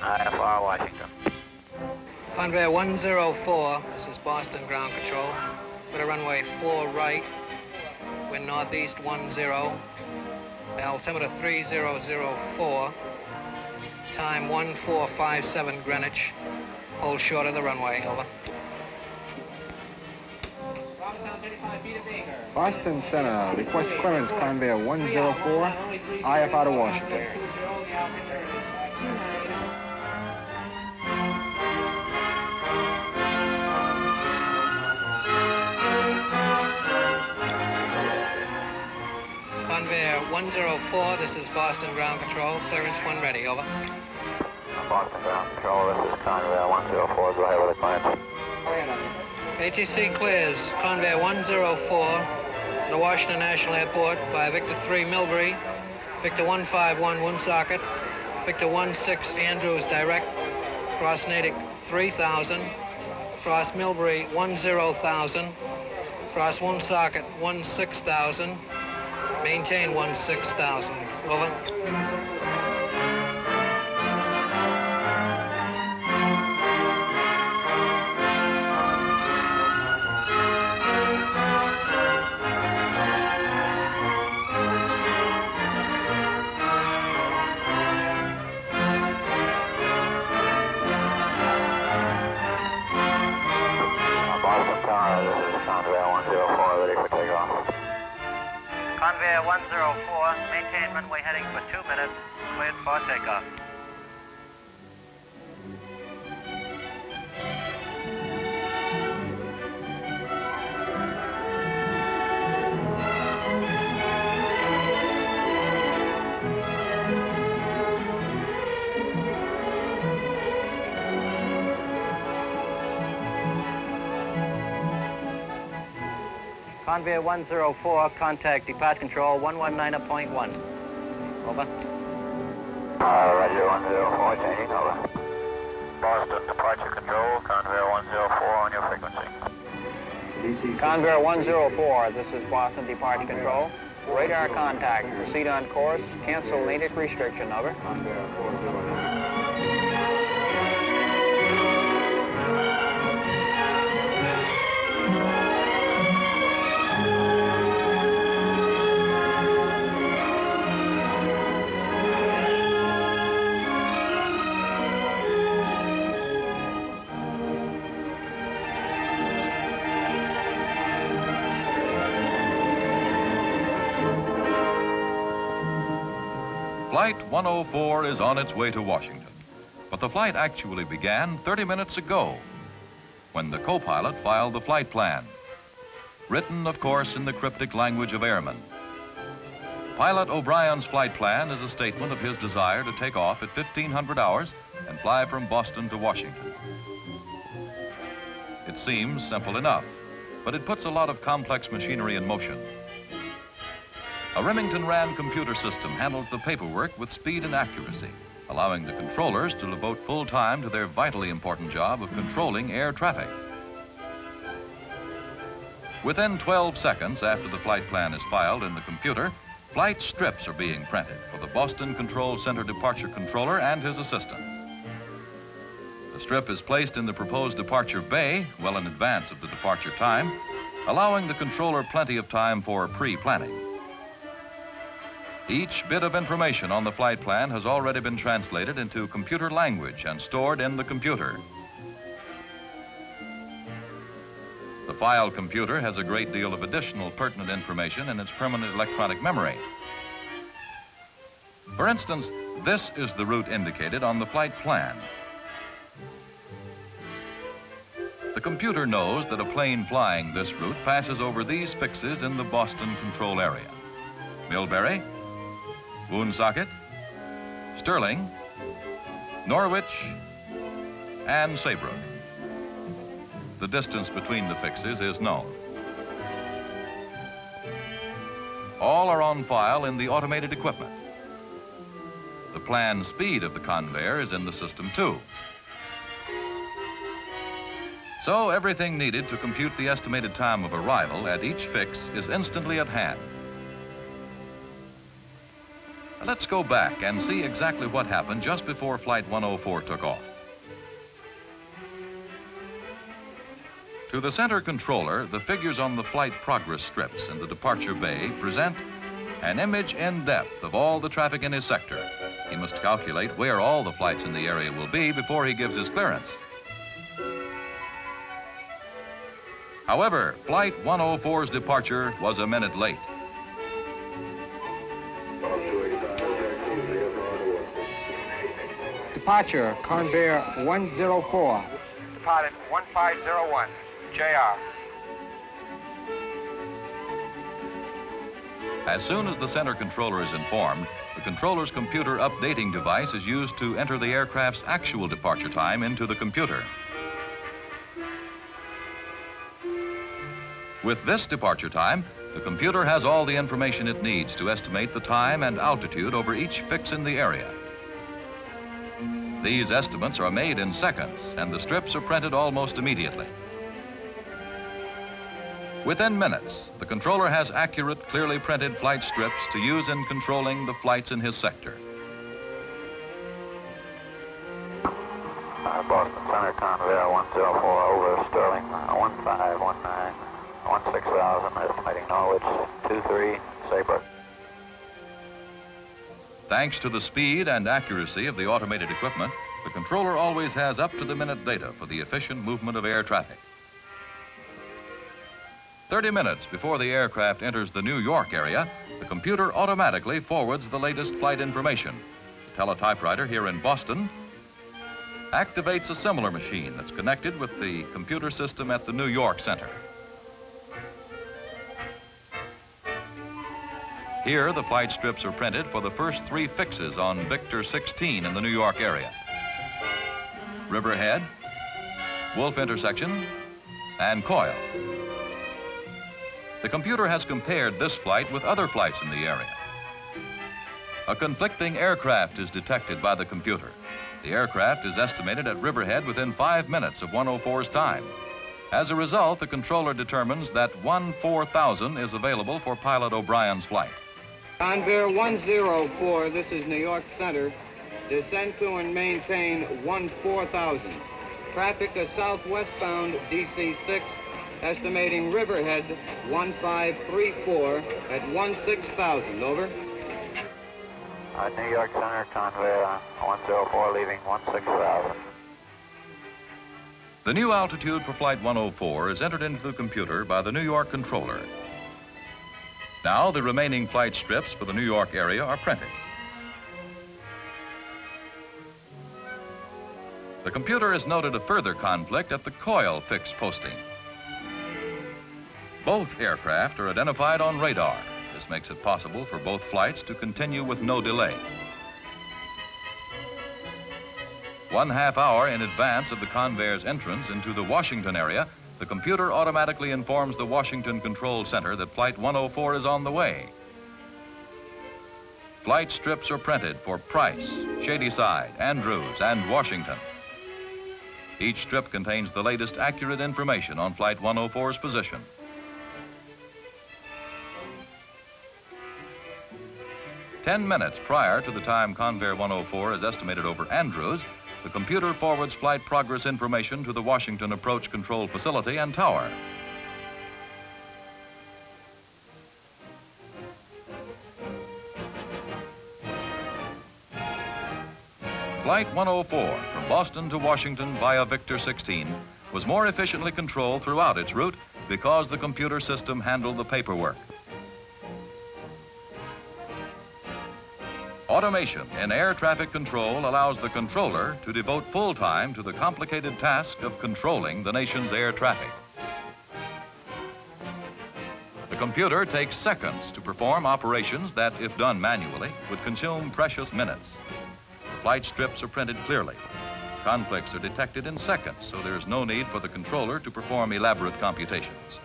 IFR, Washington. Convair 104, this is Boston Ground Control. Put a runway 4 right, wind northeast 10, altimeter 3004, time 1457 Greenwich. Hold short of the runway, over. Boston Center, request clearance, Convair 104, IFR to Washington. Convair 104, this is Boston Ground Control, clearance 1 ready, over. Boston Ground Control, this is Convair 104, go ahead with the clearance. ATC clears Convair 104 to the Washington National Airport by Victor 3 Millbury, Victor 151 Woonsocket, Victor 16 Andrews direct, cross Natick 3000, cross Millbury 10,000, cross Woonsocket 16,000, maintain 16,000. Over. Convair 104, maintain runway heading for 2 minutes, cleared for takeoff. Convair 104, contact Depart Control 119.1. Over. Roger, 104, changing, over. Boston, Departure Control, Convair 104 on your frequency. Convair 104, this is Boston, Departure Control. Radar contact, proceed on course, cancel Natick restriction, over. Flight 104 is on its way to Washington, but the flight actually began 30 minutes ago when the co-pilot filed the flight plan, written, of course, in the cryptic language of airmen. Pilot O'Brien's flight plan is a statement of his desire to take off at 1,500 hours and fly from Boston to Washington. It seems simple enough, but it puts a lot of complex machinery in motion. A Remington-Rand computer system handles the paperwork with speed and accuracy, allowing the controllers to devote full time to their vitally important job of controlling air traffic. Within 12 seconds after the flight plan is filed in the computer, flight strips are being printed for the Boston Control Center departure controller and his assistant. The strip is placed in the proposed departure bay well in advance of the departure time, allowing the controller plenty of time for pre-planning. Each bit of information on the flight plan has already been translated into computer language and stored in the computer. The file computer has a great deal of additional pertinent information in its permanent electronic memory. For instance, this is the route indicated on the flight plan. The computer knows that a plane flying this route passes over these fixes in the Boston control area: Millbury, Woonsocket, Sterling, Norwich, and Saybrook. The distance between the fixes is known. All are on file in the automated equipment. The planned speed of the Convair is in the system too. So everything needed to compute the estimated time of arrival at each fix is instantly at hand. Let's go back and see exactly what happened just before Flight 104 took off. To the center controller, the figures on the flight progress strips in the departure bay present an image in depth of all the traffic in his sector. He must calculate where all the flights in the area will be before he gives his clearance. However, Flight 104's departure was a minute late. Departure, Convair 104. Departed 1501, JR. As soon as the center controller is informed, the controller's computer updating device is used to enter the aircraft's actual departure time into the computer. With this departure time, the computer has all the information it needs to estimate the time and altitude over each fix in the area. These estimates are made in seconds, and the strips are printed almost immediately. Within minutes, the controller has accurate, clearly printed flight strips to use in controlling the flights in his sector. Boston Center, Convair 104, over Sterling, 1519, 16,000, estimating Norwich, 23, Saybrook. Thanks to the speed and accuracy of the automated equipment, the controller always has up-to-the-minute data for the efficient movement of air traffic. 30 minutes before the aircraft enters the New York area, the computer automatically forwards the latest flight information. The teletypewriter here in Boston activates a similar machine that's connected with the computer system at the New York Center. Here, the flight strips are printed for the first three fixes on Victor 16 in the New York area. Riverhead, Wolf intersection, and Coil. The computer has compared this flight with other flights in the area. A conflicting aircraft is detected by the computer. The aircraft is estimated at Riverhead within 5 minutes of 104's time. As a result, the controller determines that 14000 is available for Pilot O'Brien's flight. Convair 104, this is New York Center. Descend to and maintain 14000. Traffic is southwestbound DC-6. Estimating Riverhead 1534 at 16,000, over. New York Center, Convair 104, leaving 16,000. The new altitude for Flight 104 is entered into the computer by the New York controller. Now the remaining flight strips for the New York area are printed. The computer has noted a further conflict at the Coil fixed posting. Both aircraft are identified on radar. This makes it possible for both flights to continue with no delay. 1/2 hour in advance of the Convair's entrance into the Washington area, the computer automatically informs the Washington Control Center that Flight 104 is on the way. Flight strips are printed for Price, Shadyside, Andrews, and Washington. Each strip contains the latest accurate information on Flight 104's position. Ten minutes prior to the time Convair 104 is estimated over Andrews, the computer forwards flight progress information to the Washington Approach Control Facility and Tower. Flight 104 from Boston to Washington via Victor 16 was more efficiently controlled throughout its route because the computer system handled the paperwork. Automation in air traffic control allows the controller to devote full time to the complicated task of controlling the nation's air traffic. The computer takes seconds to perform operations that, if done manually, would consume precious minutes. The flight strips are printed clearly. Conflicts are detected in seconds, so there is no need for the controller to perform elaborate computations.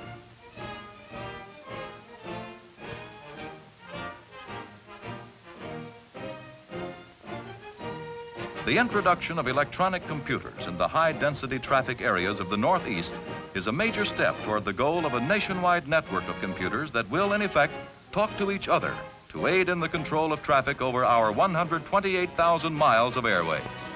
The introduction of electronic computers in the high-density traffic areas of the Northeast is a major step toward the goal of a nationwide network of computers that will, in effect, talk to each other to aid in the control of traffic over our 128,000 miles of airways.